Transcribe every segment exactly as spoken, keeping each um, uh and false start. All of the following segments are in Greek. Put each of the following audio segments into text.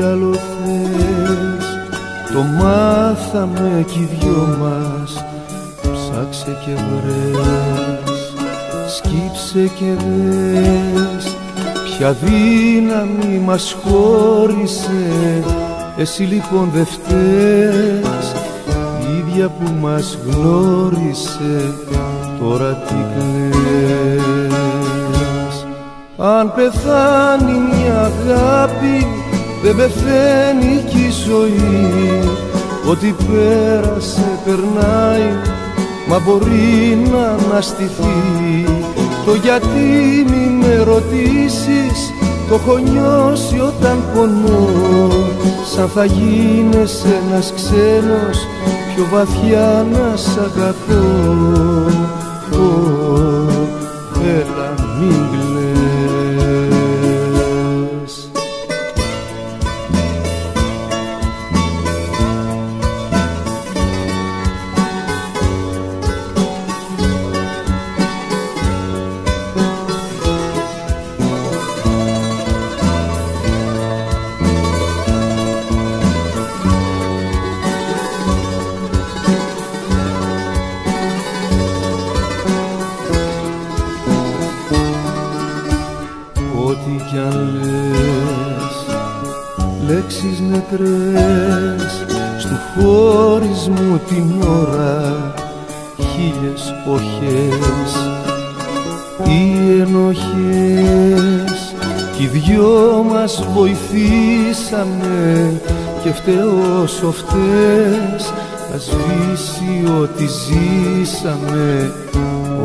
τι άλλο θες. Το μάθαμε κι οι δυο μας, ψάξε και βρες, σκύψε και δες. Ποια δύναμη μας χώρισε, εσύ λοιπόν δε φταίς. Η ίδια που μας γνώρισε, τώρα τι κλαις. Αν πεθάνει μια αγάπη, δεν πεθαίνει κι η ζωή. Ό,τι πέρασε περνάει, μα μπορεί να αναστηθεί. Το γιατί μη με ρωτήσεις, το έχω νιώσει όταν πονώ. Σαν θα γίνεσαι ένας ξένος, πιο βαθιά να σ' αγαπώ. Oh, έλα μην κλαις. Λέξεις νεκρές στου χωρισμού την ώρα, χίλιες οχές ή ενοχές. Κι οι δυο μας βοηθήσαμε και φταίω όσο φταίς. Θα σβήσει ό,τι ζήσαμε,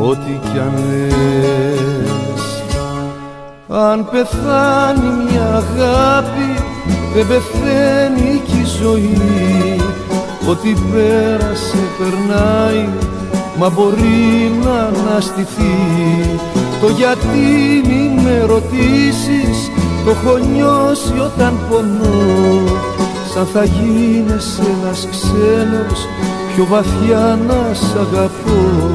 ό,τι κι αν λες. Αν πεθάνει μια αγάπη, δεν πεθαίνει κι η ζωή. Ό,τι πέρασε περνάει, μα μπορεί να αναστηθεί. Το γιατί μη με ρωτήσεις, το έχω νιώσει όταν πονώ. Σαν θα γίνεσαι ένας ξένος, πιο βαθιά να σ' αγαπώ.